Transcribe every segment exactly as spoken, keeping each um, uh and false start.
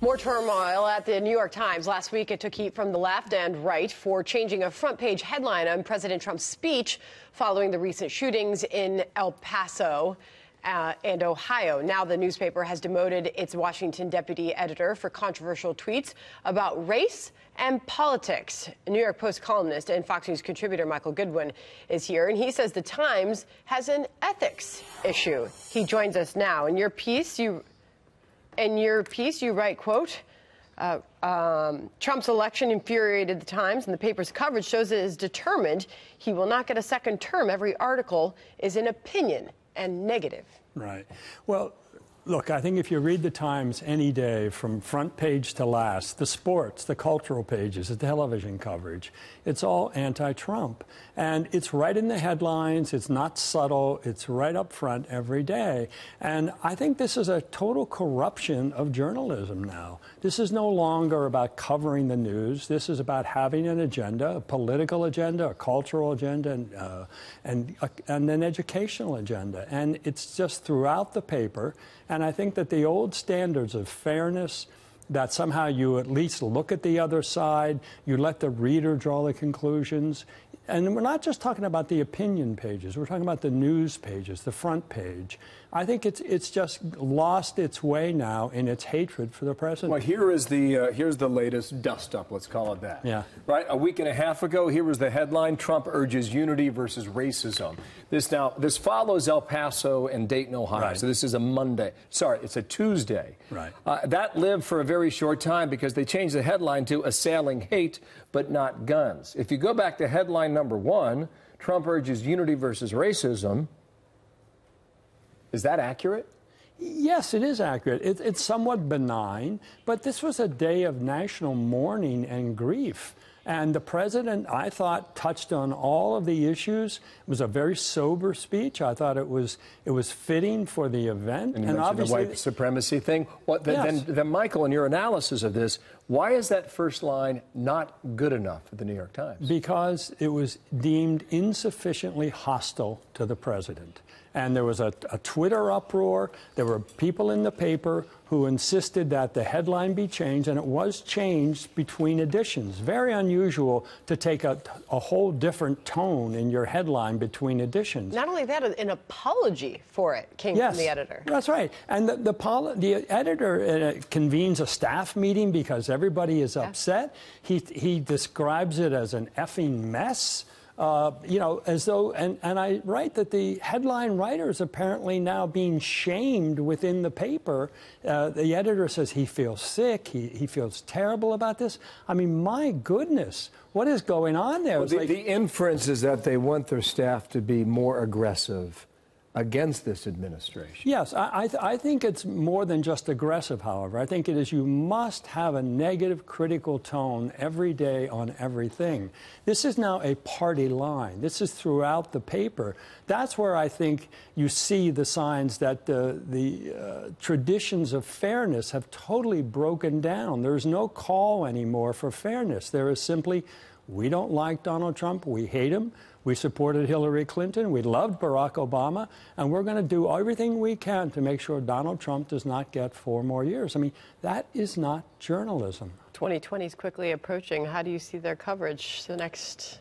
More turmoil at the New York Times. Last week, it took heat from the left and right for changing a front-page headline on President Trump's speech following the recent shootings in El Paso uh, and Ohio. Now the newspaper has demoted its Washington deputy editor for controversial tweets about race and politics. New York Post columnist and Fox News contributor Michael Goodwin is here, and he says the Times has an ethics issue. He joins us now. In your piece, you... In your piece, you write, quote, uh, um, Trump's election infuriated the Times, and the paper's coverage shows it is determined he will not get a second term. Every article is an opinion and negative. Right. Well, look, I think if you read the Times any day from front page to last, the sports, the cultural pages, the television coverage, it's all anti-Trump. And it's right in the headlines. It's not subtle. It's right up front every day. And I think this is a total corruption of journalism now. This is no longer about covering the news. This is about having an agenda, a political agenda, a cultural agenda, and, uh, and, uh, and an educational agenda. And it's just throughout the paper. And I think that the old standards of fairness, that somehow you at least look at the other side, you let the reader draw the conclusions. And we're not just talking about the opinion pages. We're talking about the news pages, the front page. I think it's it's just lost its way now in its hatred for the president. Well, here is the uh, here's the latest dust-up. Let's call it that. Yeah. Right. A week and a half ago, here was the headline: Trump urges unity versus racism. This now this follows El Paso and Dayton, Ohio. Right. So this is a Monday. Sorry, it's a Tuesday. Right. Uh, that lived for a very short time because they changed the headline to "Assailing Hate, but Not Guns." If you go back to headline number one, Trump urges unity versus racism. Is that accurate? Yes, it is accurate. It, it's somewhat benign, but this was a day of national mourning and grief. And the president, I thought, touched on all of the issues. It was a very sober speech. I thought it was it was fitting for the event. And, and obviously the white supremacy thing. Well, then, yes. then, then, Michael, in your analysis of this, why is that first line not good enough for the New York Times? Because it was deemed insufficiently hostile to the president. And there was a, a Twitter uproar. There were people in the paper who insisted that the headline be changed, and it was changed between editions. Very unusual to take a, a whole different tone in your headline between editions. Not only that, an apology for it came yes, from the editor. That's right. And the, the, poli the editor uh, convenes a staff meeting because everybody is upset. He, he describes it as an effing mess. Uh, you know, as though, and, and I write that the headline writer is apparently now being shamed within the paper. Uh, the editor says he feels sick, he, he feels terrible about this. I mean, my goodness, what is going on there? Well, the, like... the inference is that they want their staff to be more aggressive against this administration. Yes, I, I, th I think it's more than just aggressive, however. I think it is you must have a negative, critical tone every day on everything. This is now a party line. This is throughout the paper. That's where I think you see the signs that the, the uh, traditions of fairness have totally broken down. There's no call anymore for fairness. There is simply, we don't like Donald Trump, we hate him. We supported Hillary Clinton, we loved Barack Obama, and we're going to do everything we can to make sure Donald Trump does not get four more years. I mean, that is not journalism. twenty twenty is quickly approaching. How do you see their coverage the next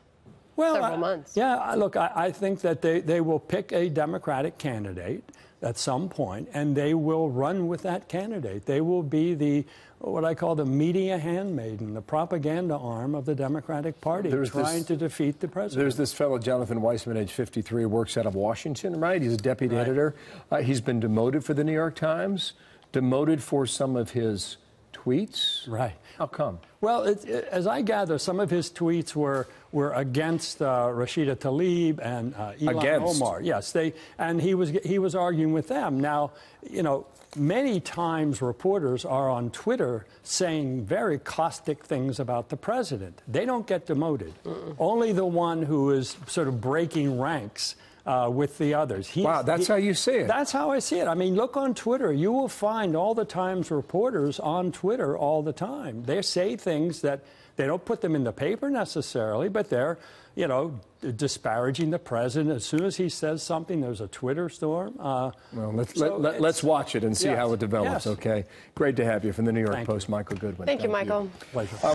well, several I, months? Yeah, look, I, I think that they, they will pick a Democratic candidate at some point, and they will run with that candidate. They will be the, what I call the media handmaiden, the propaganda arm of the Democratic Party, there's trying this, to defeat the president. There's this fellow, Jonathan Weissman, age fifty-three, works out of Washington, right? He's a deputy right. editor. Uh, he's been demoted for the New York Times, demoted for some of his tweets. Right. How come? Well, it, it, as I gather, some of his tweets were were against uh, Rashida Tlaib and uh, Ilhan against. Omar. Yes, they and he was he was arguing with them. Now, you know, many times reporters are on Twitter saying very caustic things about the president. They don't get demoted. Uh-uh. Only the one who is sort of breaking ranks uh, with the others. He's, wow, that's he, how you see it. That's how I see it. I mean, look on Twitter. You will find all the Times reporters on Twitter all the time. They say things that they don't put them in the paper necessarily, but they're, you know, disparaging the president. As soon as he says something, there's a Twitter storm. Uh, well, let's, so let, let's watch it and see yes, how it develops, yes. okay? Great to have you from the New York Thank Post, you. Michael Goodwin. Thank, Thank you, Michael. You. Pleasure. Uh,